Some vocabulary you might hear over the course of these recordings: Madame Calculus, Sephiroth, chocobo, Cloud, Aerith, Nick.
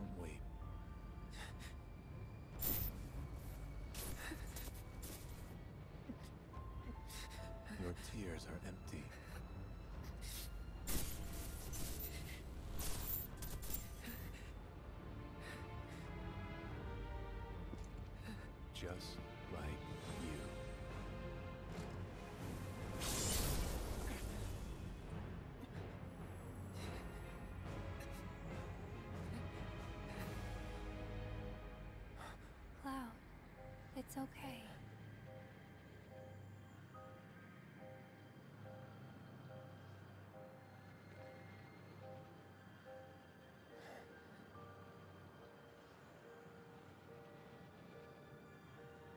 don't we? Your tears are empty. Just like you. Cloud, it's okay.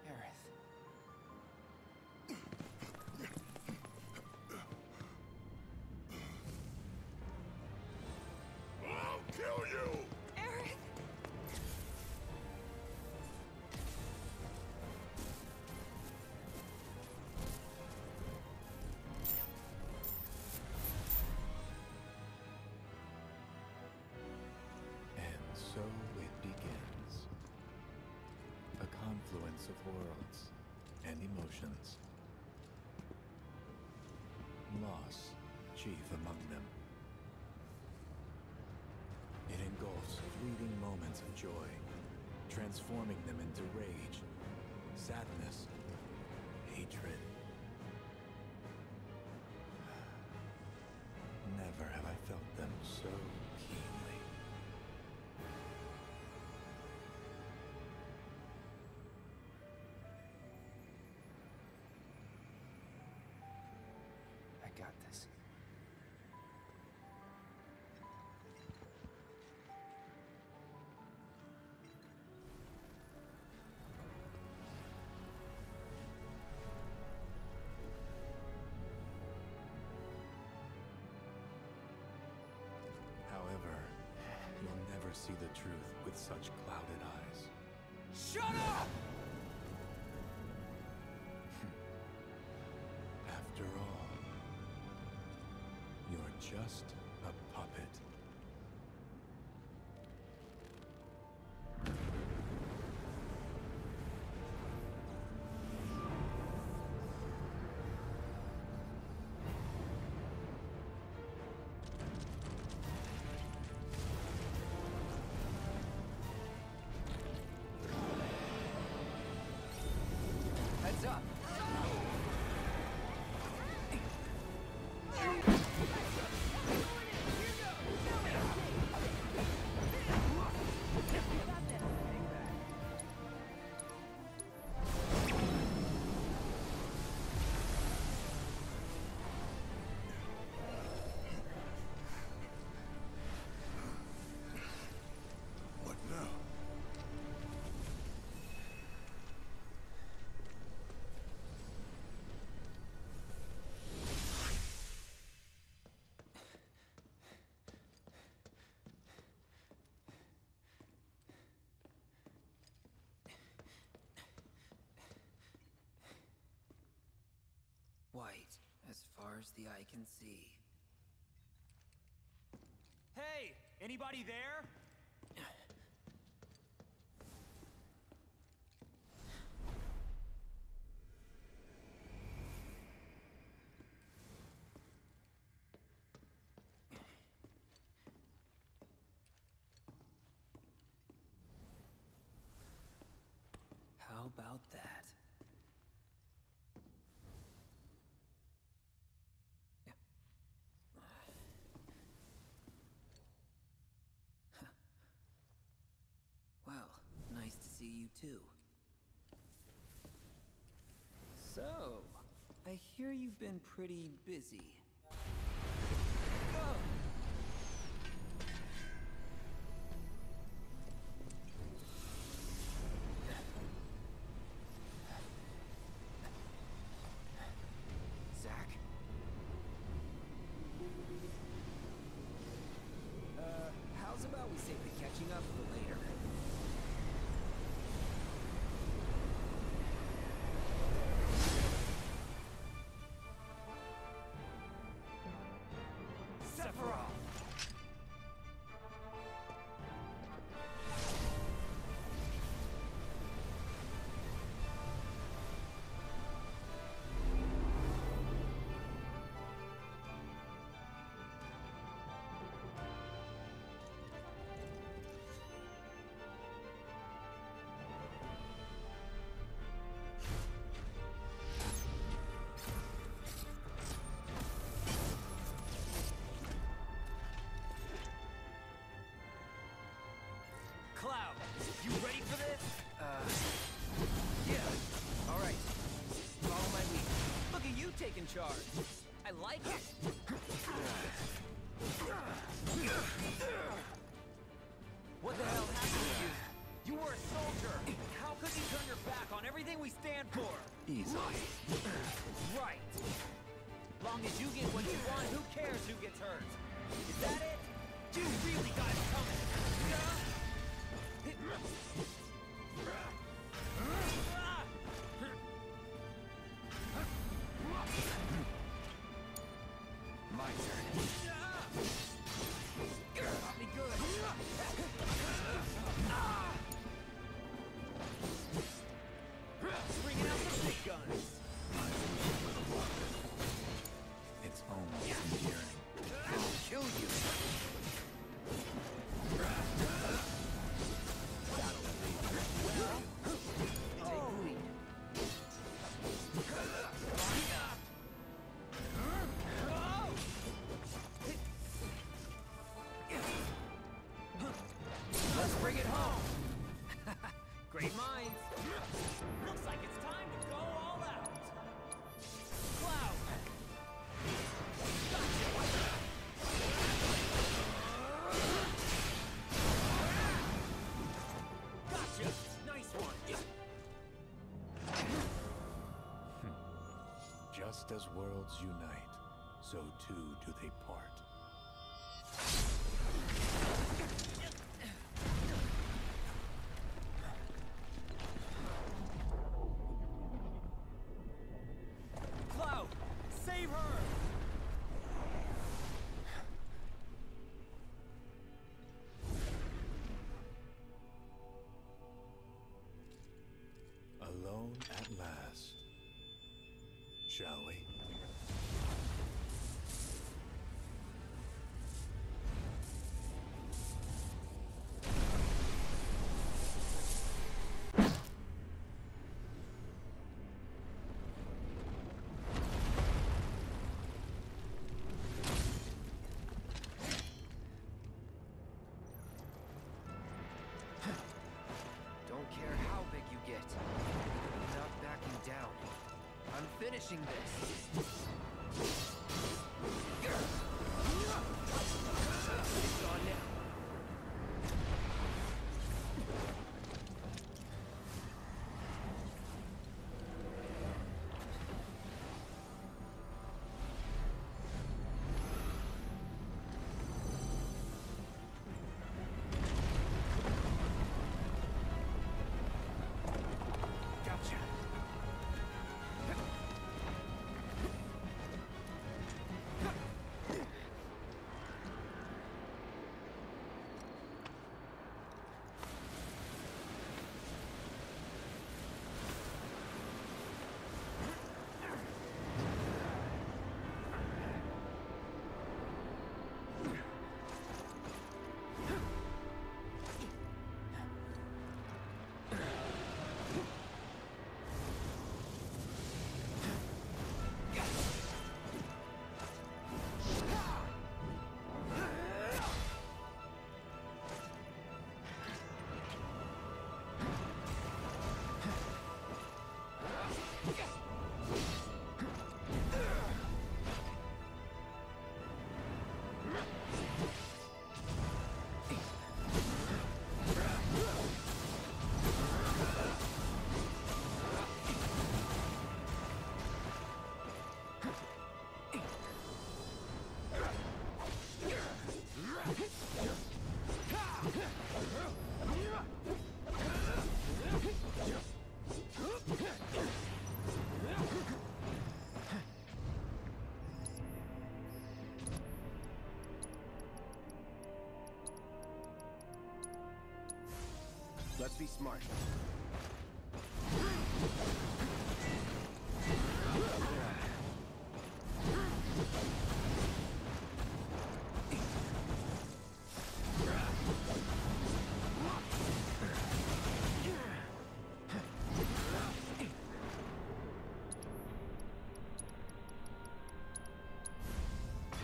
Aerith. I'll kill you! Aerith! And so it begins. A confluence of worlds and emotions. Loss chief among them. It engulfs fleeting moments of joy, transforming them into rage, sadness, hatred. Never have I felt them so keenly. I got this. However, you'll never see the truth with such clouded eyes. Shut up! After all, you're just a puppet. Heads up! White, as far as the eye can see. Hey! Anybody there? How about that? Well, nice to see you too. So, I hear you've been pretty busy. Oh! Zach? How's about we save the catching up for later? Sephiroth! you taking charge? I like it. What the hell happened to you? You were a soldier. How could you turn your back on everything we stand for? Easy. Right. Long as you get what you want, who cares who gets hurt? Is that it? You really got it coming. My turn. Got me good. Bringing out the big guns. It's almost endearing. I'll kill you. That'll be well. Take the lead. Let's bring it home. Great minds. Looks like it's time to go all out. Cloud. Gotcha! Nice one! Just as worlds unite, so too do they part. Cloud! Save her! Alone at last, shall we? Don't care how big you get. I'm not backing down. I'm finishing this. It's on now. Let's be smart.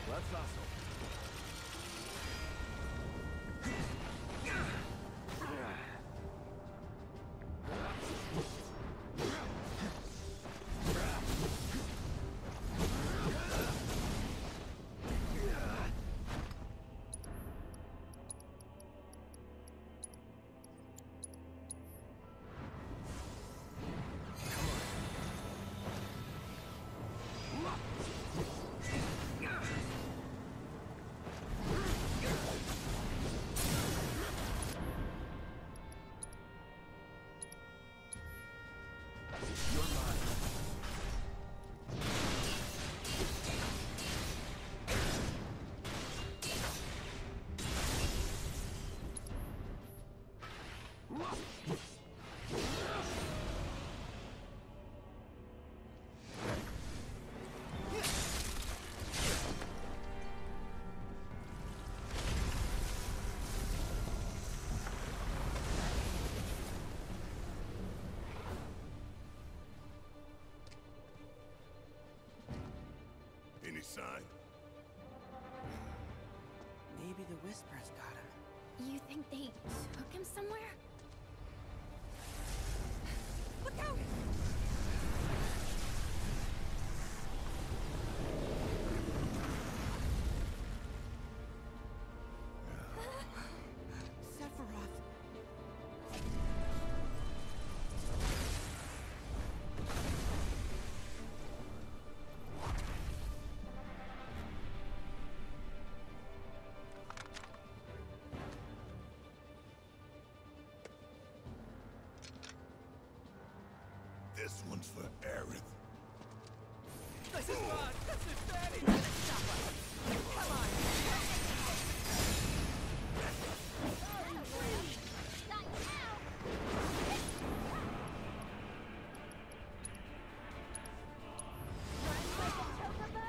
Let's hustle. Any sign? Maybe the Whispers got him. You think they took him somewhere? Look out! Sephiroth! This one's for Aerith. This is fun! This is dirty! Let's stop us! Come on! Oh, please! Not now! Run like a chocobo!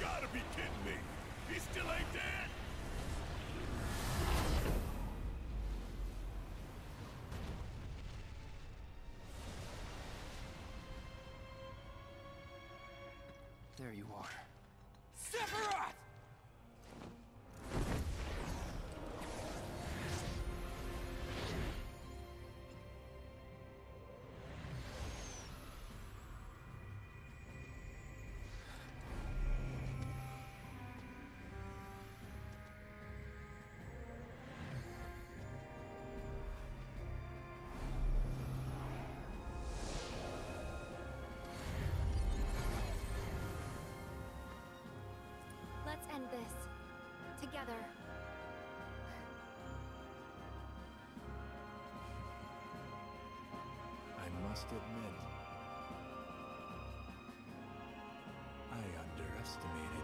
Gotta be kidding me! He still ain't dead! There you are. Sephiroth! Let's end this together. I must admit, I underestimated you.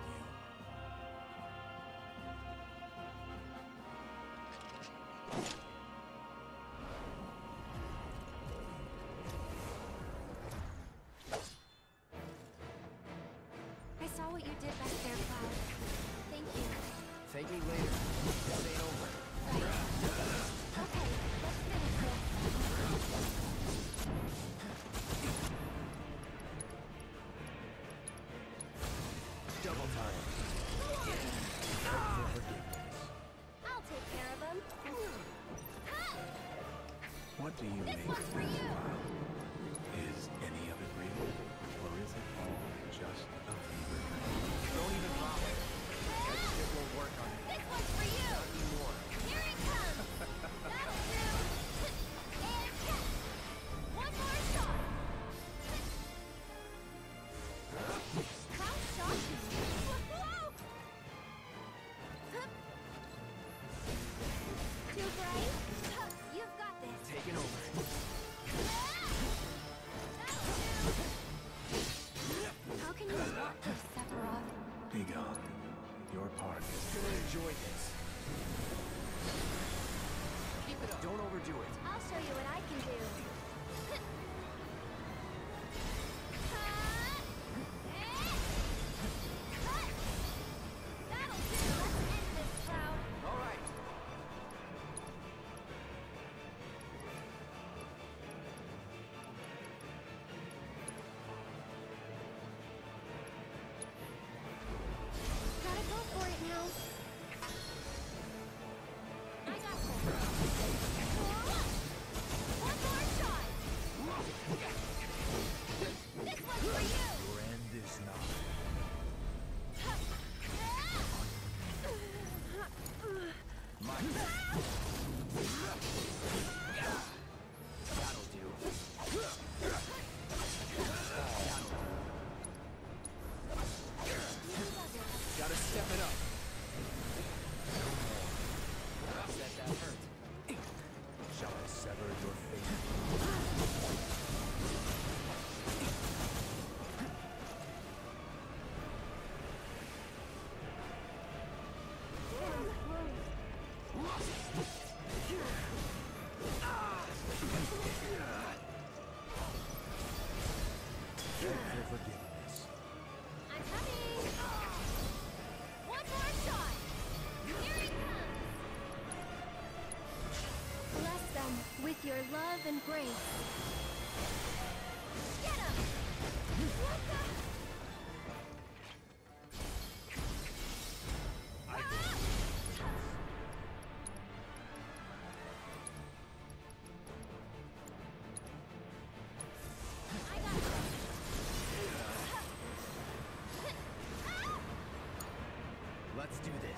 I saw what you did back there, Cloud. Thank you. Thank me later. This ain't over. Right. Okay, let's finish this. Double time. Hope for forgiveness. I'll take care of him. What do you make of this? Is any of it real? Or is it all just a fever? Don't even bother. It will work on it. This one's for you! More. Here it comes! That'll do! And yes! One more shot! How shot is you? Whoa! Too bright? You've got this. Taking over. How can you stop this, Sephiroth? Be gone. Your part is gonna enjoy this. Keep it up. Don't overdo it. I'll show you what I can do. That'll do. Let's end this, Cloud. All right. Gotta step it up. strength and grace. Get him! What the? I got it. Let's do this.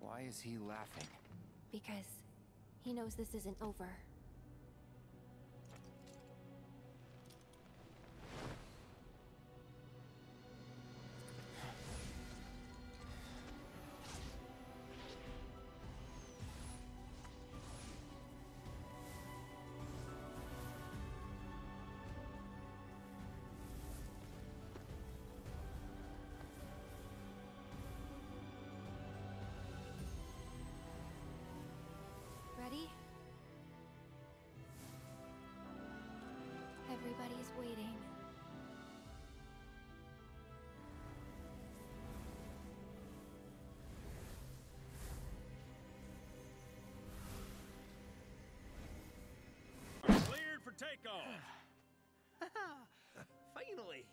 Why is he laughing? Because he knows this isn't over. Everybody's waiting. Cleared for takeoff. Finally.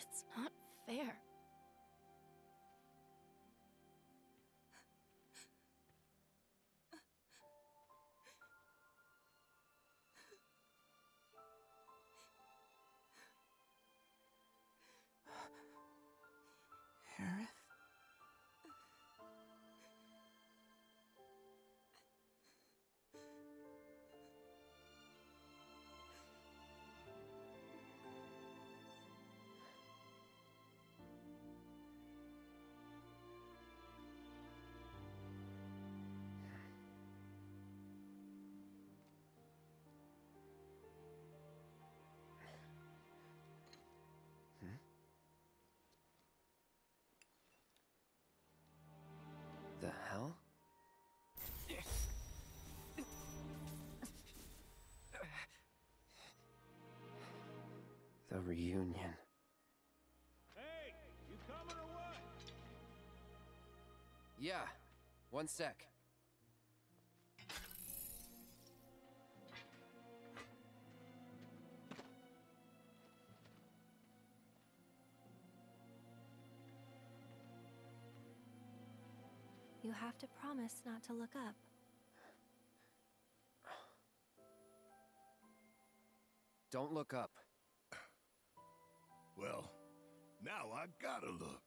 It's not fair. reunion. Hey, you coming or what? Yeah, one sec. You have to promise not to look up. Don't look up. Well, now I gotta look.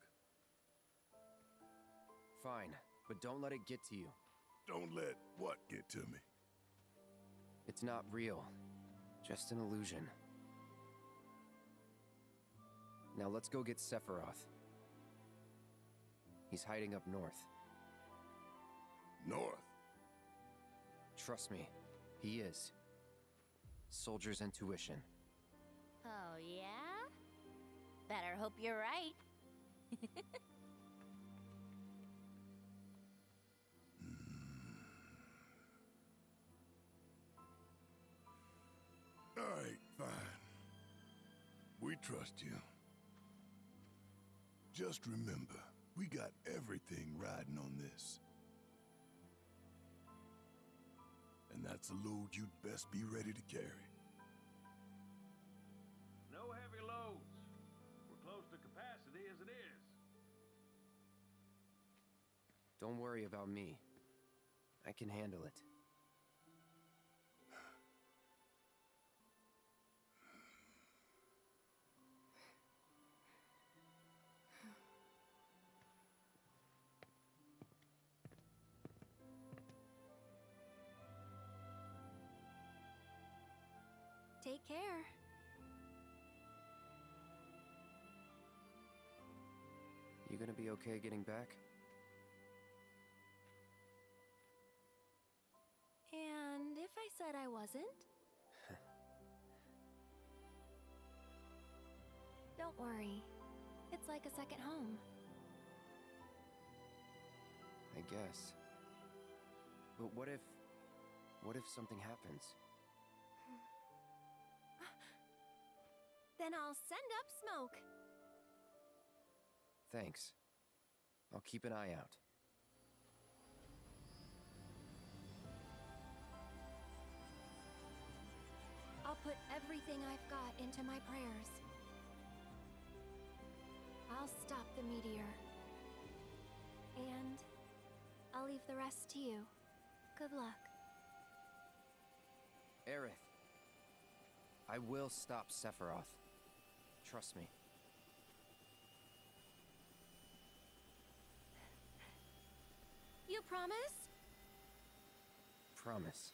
Fine, but don't let it get to you. Don't let what get to me? It's not real. Just an illusion. Now let's go get Sephiroth. He's hiding up north. North? Trust me, he is. Soldier's intuition. Oh, yeah? Better hope you're right. All right, fine. We trust you. Just remember, we got everything riding on this. And that's a load you'd best be ready to carry. No heavy loads. We're close to capacity as it is. Don't worry about me. I can handle it. Take care. You gonna be okay getting back? And if I said I wasn't? Don't worry. It's like a second home. I guess. But what if something happens? Then I'll send up smoke. Thanks. I'll keep an eye out. I'll put everything I've got into my prayers. I'll stop the meteor. And I'll leave the rest to you. Good luck. Aerith. I will stop Sephiroth. Trust me. You promise? Promise.